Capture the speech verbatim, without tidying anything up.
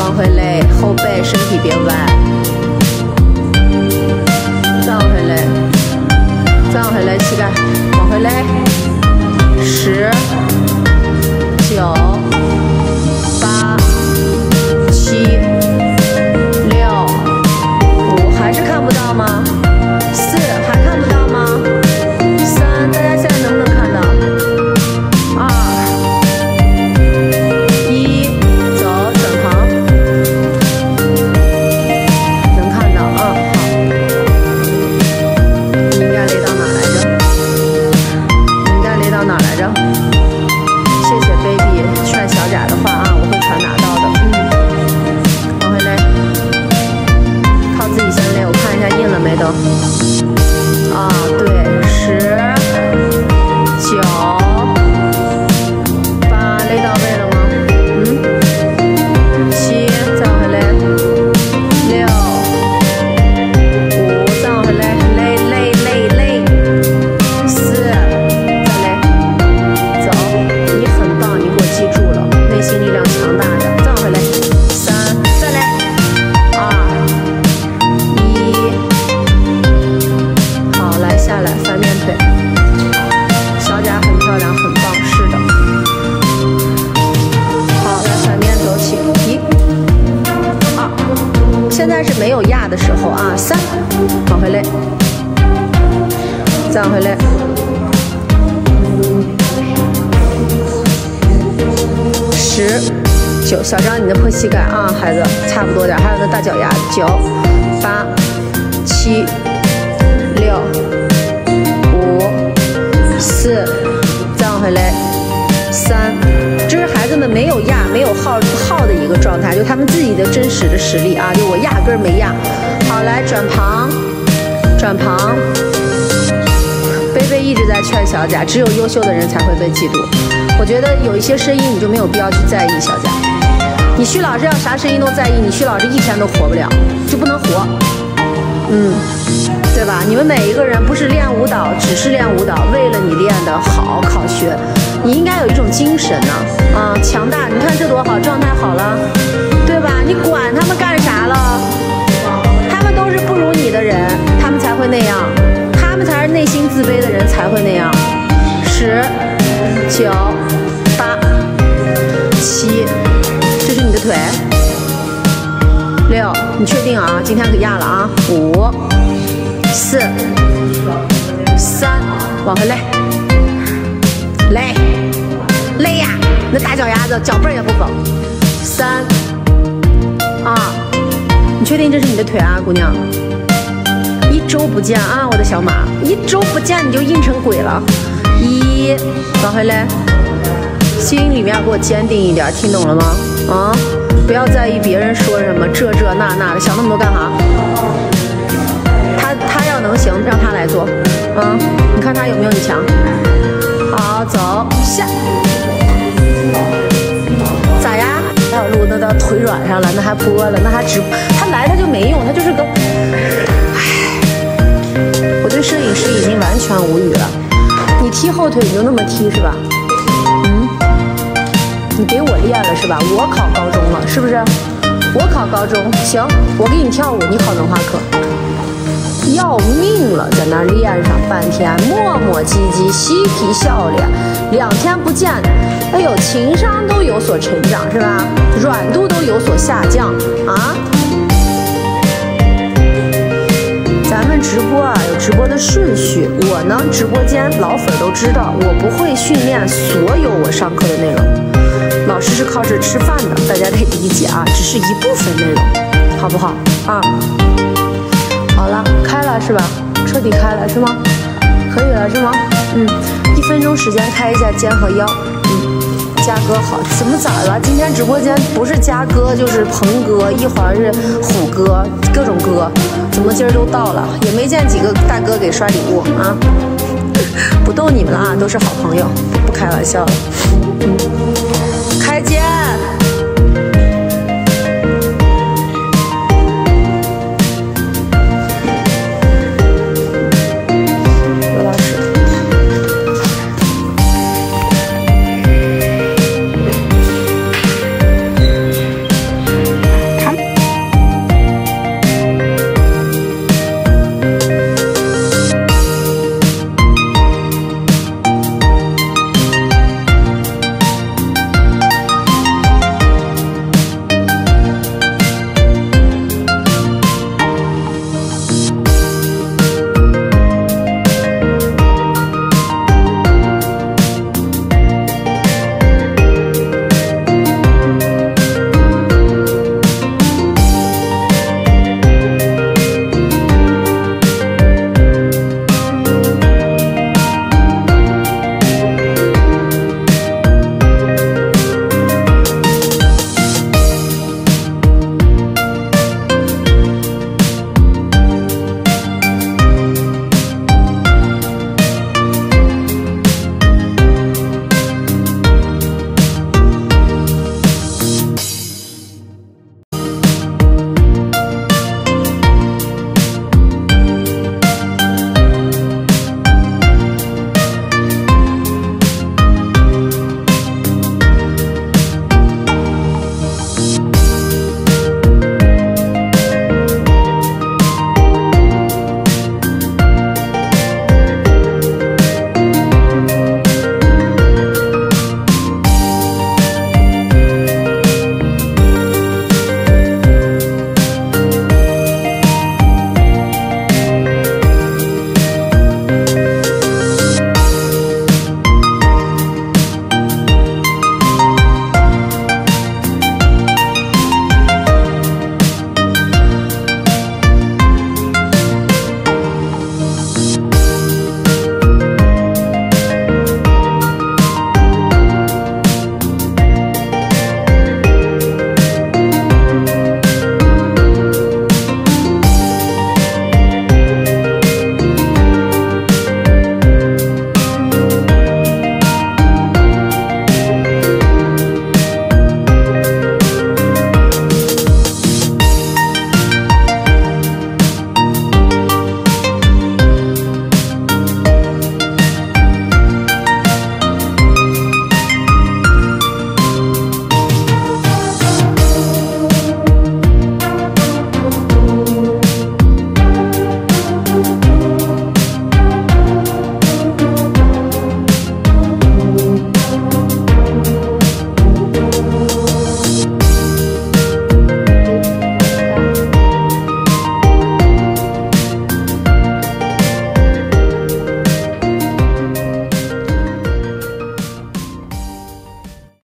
往回勒，后背身体别歪，转回来，转回来，膝盖往回勒，十、九、八、七、六、五，还是看不到吗？四，还看不到吗？三，大家现在能不能看到？二、一，走整行，能看到啊，好。你应该勒到哪来着？你应该勒到哪来着？ 啊，对，十、九、八，勒到位了吗？嗯，七，再往回勒，六、五，再往回勒，勒勒勒勒，四，再勒，走，你很棒，你给我记住了，内心力量强大着，再往回勒，三，再勒，二。 下来翻面腿，小脚很漂亮，很棒，是的。好，来反面走起，一、二，现在是没有压的时候啊，三，往回勒，再往回勒，十、九，小张你的破膝盖啊，孩子，差不多点，还有那大脚丫，九、八、七、六。 四，再往回勒，三，这是孩子们没有压、没有耗耗的一个状态，就他们自己的真实的实力啊，就我压根没压。好，来转旁，转旁。贝贝一直在劝小贾，只有优秀的人才会被嫉妒。我觉得有一些声音你就没有必要去在意，小贾。你徐老师要啥声音都在意，你徐老师一天都活不了，就不能活。嗯。 对吧？你们每一个人不是练舞蹈，只是练舞蹈，为了你练得好、考学，你应该有一种精神呢、啊，啊，强大！你看这多好，状态好了，对吧？你管他们干啥了？他们都是不如你的人，他们才会那样，他们才是内心自卑的人才会那样。十、九、八、七，这是你的腿。六，你确定啊？今天可压了啊！五。 四，三，往回勒，勒，勒呀！那大脚丫子，脚背也不绷。三，二，你确定这是你的腿啊，姑娘？一周不见啊，我的小马，一周不见你就硬成鬼了。一，往回勒，心里面给我坚定一点，听懂了吗？啊，不要在意别人说什么这这那那的，想那么多干啥？ 他要能行，让他来做，嗯，你看他有没有你强？好，走下。咋呀？那条路那到腿软上了，那还坡了，那还直，他来他就没用，他就是个，唉，我对摄影师已经完全无语了。你踢后腿你就那么踢是吧？嗯，你给我练了是吧？我考高中了是不是？我考高中，行，我给你跳舞，你考文化课。 要命了，在那练上半天，磨磨唧唧，嬉皮笑脸，两天不见，哎呦，情商都有所成长是吧？软度都有所下降啊！咱们直播啊，有直播的顺序，我呢，直播间老粉都知道，我不会训练所有我上课的内容，老师是靠这吃饭的，大家得理解啊，只是一部分内容，好不好啊？ 好了，开了是吧？彻底开了是吗？可以了是吗？嗯，一分钟时间开一下肩和腰。嗯，嘉哥好，怎么咋了？今天直播间不是嘉哥就是鹏哥，一会儿是虎哥，各种哥，怎么今儿都到了？也没见几个大哥给刷礼物啊！不逗你们了啊，都是好朋友，不开玩笑了。嗯。